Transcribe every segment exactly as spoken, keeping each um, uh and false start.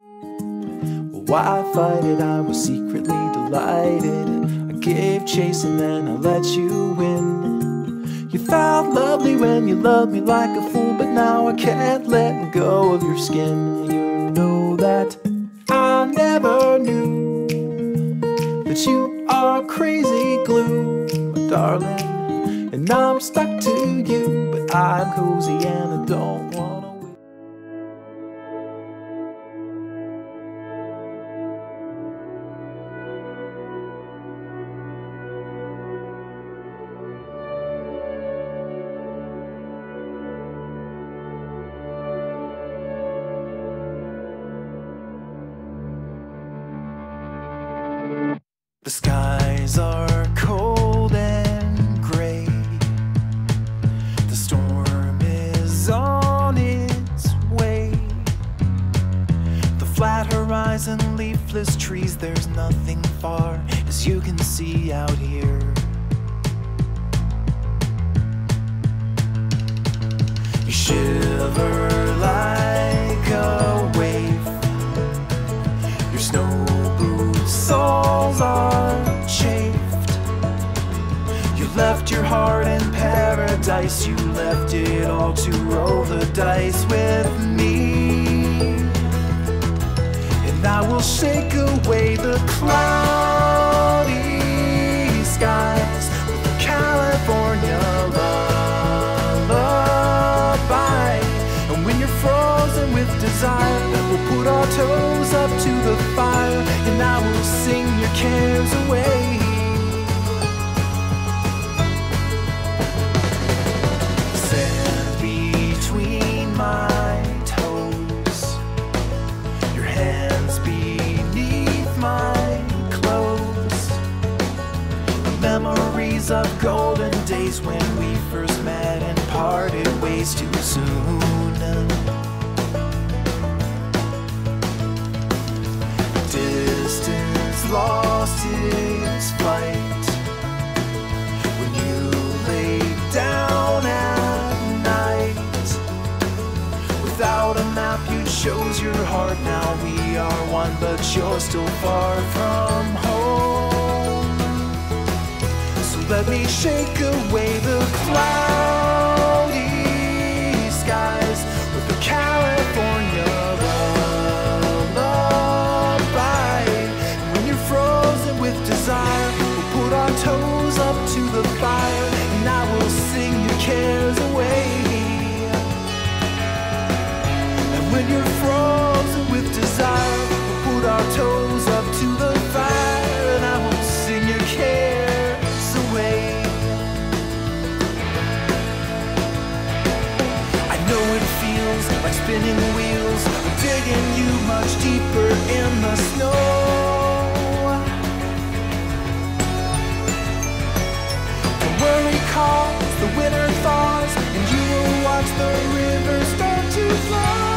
Why fight it? I was secretly delighted. I gave chase and then I let you win. You felt lovely when you loved me like a fool, but now I can't let go of your skin. You know that I never knew that you are crazy glue, darling, and I'm stuck to you, but I'm cozy and I don't want. The skies are cold and gray. The storm is on its way. The flat horizon, leafless trees, there's nothing far as you can see out here. You shiver like a wave. Your snow soles are chafed. You left your heart in paradise. You left it all to roll the dice with me. And I will shake away the cloudy skies with the California lullaby. And when you're frozen with desire, we'll put our toes up to the fire, and I will sing your cares away. Sand between my toes, your hands beneath my clothes. The memories of golden days when we first met and parted ways too soon. Distance lost its flight when you lay down at night. Without a map you chose your heart. Now we are one, but you're still far from home. So let me shake away the cloudy skies with the California desire. We'll put our toes up to the fire, and I will sing your cares away. And when you're frozen with desire, we'll put our toes up to the fire, and I will sing your cares away. I know it feels like spinning wheels, I'm digging you much deeper in the snow. Worry calls, the winter thaws, and you will watch the river start to flow.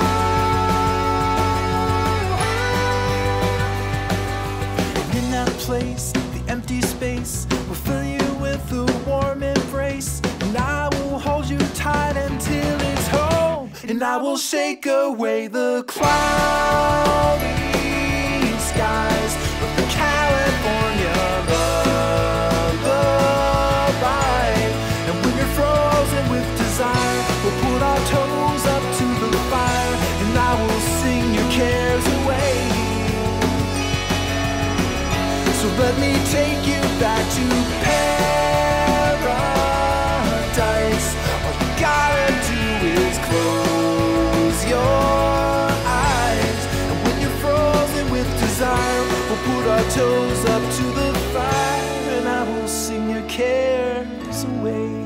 And in that place, the empty space will fill you with a warm embrace, and I will hold you tight until it's home, and I will shake away the cloudy skies with the California lullaby. We'll put our toes up to the fire, and I will sing your cares away. So let me take you back to paradise. All you gotta do is close your eyes, and when you're frozen with desire, we'll put our toes up to the fire, and I will sing your cares away.